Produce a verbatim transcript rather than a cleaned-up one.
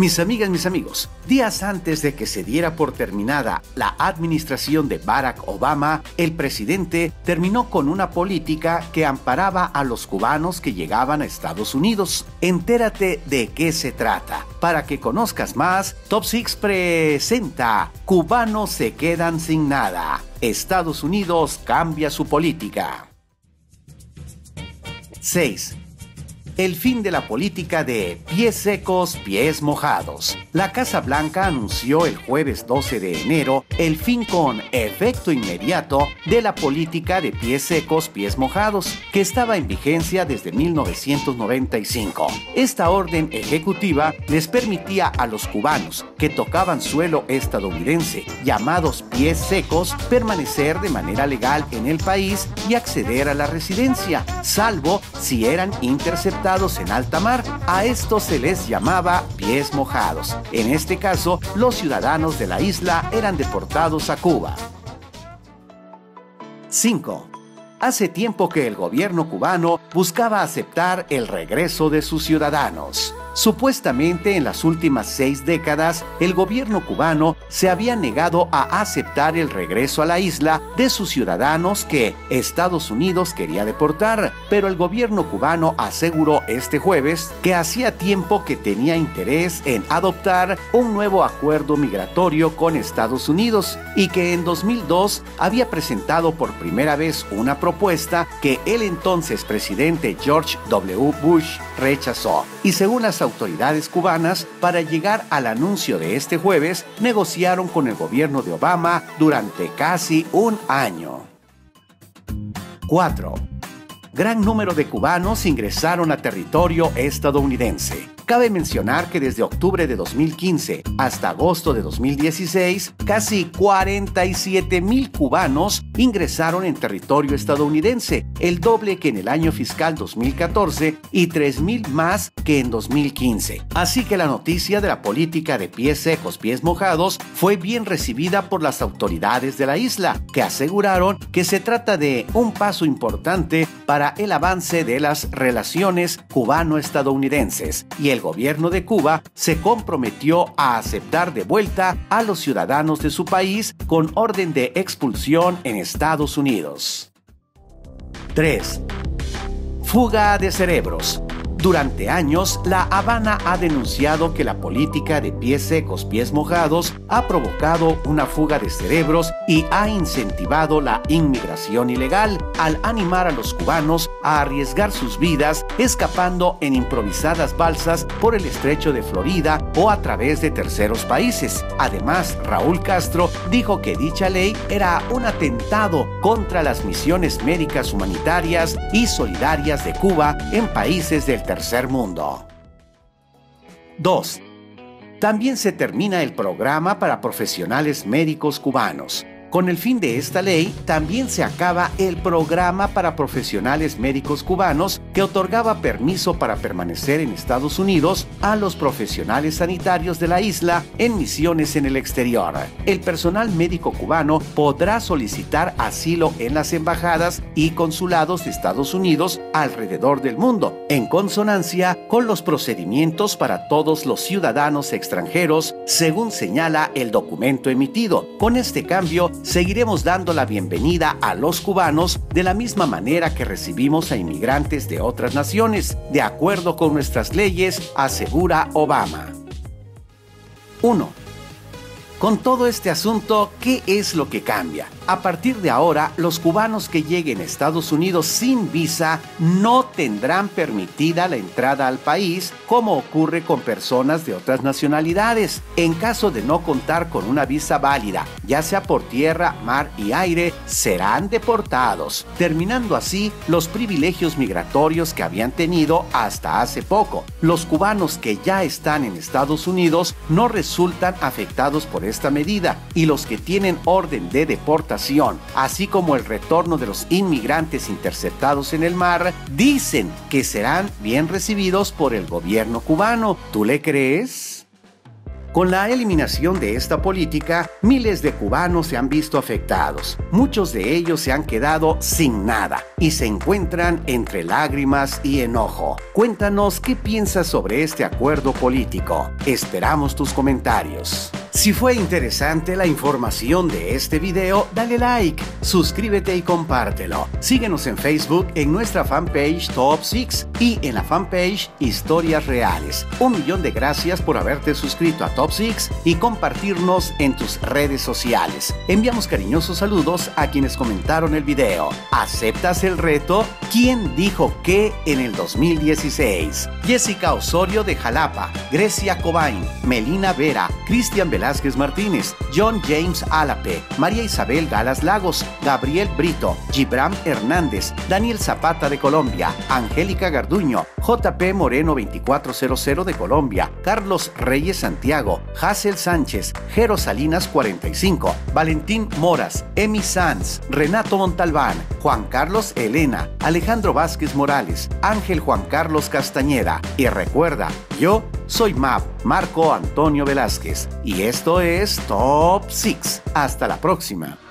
Mis amigas, mis amigos, días antes de que se diera por terminada la administración de Barack Obama, el presidente terminó con una política que amparaba a los cubanos que llegaban a Estados Unidos. Entérate de qué se trata. Para que conozcas más, Top seis presenta Cubanos se quedan sin nada. Estados Unidos cambia su política. seis. El fin de la política de pies secos, pies mojados. La Casa Blanca anunció el jueves doce de enero el fin con efecto inmediato de la política de pies secos, pies mojados, que estaba en vigencia desde mil novecientos noventa y cinco. Esta orden ejecutiva les permitía a los cubanos que tocaban suelo estadounidense, llamados pies secos, permanecer de manera legal en el país y acceder a la residencia, salvo si eran interceptados en alta mar. A esto se les llamaba pies mojados. En este caso, los ciudadanos de la isla eran deportados a Cuba. cinco. Hace tiempo que el gobierno cubano buscaba aceptar el regreso de sus ciudadanos. Supuestamente en las últimas seis décadas, el gobierno cubano se había negado a aceptar el regreso a la isla de sus ciudadanos que Estados Unidos quería deportar, pero el gobierno cubano aseguró este jueves que hacía tiempo que tenía interés en adoptar un nuevo acuerdo migratorio con Estados Unidos y que en dos mil dos había presentado por primera vez una propuesta que el entonces presidente George doble u Bush rechazó. Y según las autoridades cubanas, para llegar al anuncio de este jueves, negociaron con el gobierno de Obama durante casi un año. cuatro. Gran número de cubanos ingresaron a territorio estadounidense. Cabe mencionar que desde octubre de dos mil quince hasta agosto de dos mil dieciséis, casi cuarenta y siete mil cubanos ingresaron en territorio estadounidense, el doble que en el año fiscal dos mil catorce y tres mil más que en dos mil quince. Así que la noticia de la política de pies secos, pies mojados fue bien recibida por las autoridades de la isla, que aseguraron que se trata de un paso importante para el avance de las relaciones cubano-estadounidenses, y el El gobierno de Cuba se comprometió a aceptar de vuelta a los ciudadanos de su país con orden de expulsión en Estados Unidos. tres. Fuga de cerebros. Durante años, La Habana ha denunciado que la política de pies secos, pies mojados ha provocado una fuga de cerebros y ha incentivado la inmigración ilegal al animar a los cubanos a arriesgar sus vidas escapando en improvisadas balsas por el estrecho de Florida o a través de terceros países. Además, Raúl Castro dijo que dicha ley era un atentado contra las misiones médicas humanitarias y solidarias de Cuba en países del tercer mundo. dos. También se termina el programa para profesionales médicos cubanos. Con el fin de esta ley, también se acaba el programa para profesionales médicos cubanos que otorgaba permiso para permanecer en Estados Unidos a los profesionales sanitarios de la isla en misiones en el exterior. El personal médico cubano podrá solicitar asilo en las embajadas y consulados de Estados Unidos alrededor del mundo, en consonancia con los procedimientos para todos los ciudadanos extranjeros, según señala el documento emitido. Con este cambio, seguiremos dando la bienvenida a los cubanos de la misma manera que recibimos a inmigrantes de otras naciones, de acuerdo con nuestras leyes, asegura Obama. uno. Con todo este asunto, ¿qué es lo que cambia? A partir de ahora, los cubanos que lleguen a Estados Unidos sin visa no tendrán permitida la entrada al país, como ocurre con personas de otras nacionalidades. En caso de no contar con una visa válida, ya sea por tierra, mar y aire, serán deportados, terminando así los privilegios migratorios que habían tenido hasta hace poco. Los cubanos que ya están en Estados Unidos no resultan afectados por esta medida, y los que tienen orden de deportación, así como el retorno de los inmigrantes interceptados en el mar, dicen que serán bien recibidos por el gobierno cubano. ¿Tú le crees? Con la eliminación de esta política, miles de cubanos se han visto afectados. Muchos de ellos se han quedado sin nada y se encuentran entre lágrimas y enojo. Cuéntanos qué piensas sobre este acuerdo político. Esperamos tus comentarios. Si fue interesante la información de este video, dale like, suscríbete y compártelo. Síguenos en Facebook en nuestra fanpage Top seis y en la fanpage Historias Reales. Un millón de gracias por haberte suscrito a Top seis y compartirnos en tus redes sociales. Enviamos cariñosos saludos a quienes comentaron el video. ¿Aceptas el reto? ¿Quién dijo qué en el dos mil dieciséis? Jessica Osorio de Jalapa, Grecia Cobain, Melina Vera, Cristian Velázquez Velázquez Martínez, John James Alape, María Isabel Galas Lagos, Gabriel Brito, Gibram Hernández, Daniel Zapata de Colombia, Angélica Garduño, J P Moreno veinticuatro cero cero de Colombia, Carlos Reyes Santiago, Hazel Sánchez, Jero Salinas cuarenta y cinco, Valentín Moras, Emi Sanz, Renato Montalbán, Juan Carlos Elena, Alejandro Vázquez Morales, Ángel Juan Carlos Castañeda. Y recuerda, yo soy Map, Marco Antonio Velázquez, y esto es Top seis. Hasta la próxima.